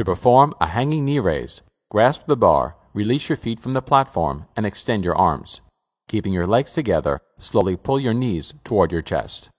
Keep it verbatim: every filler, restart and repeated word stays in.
To perform a hanging knee raise, grasp the bar, release your feet from the platform, and extend your arms. Keeping your legs together, slowly pull your knees toward your chest.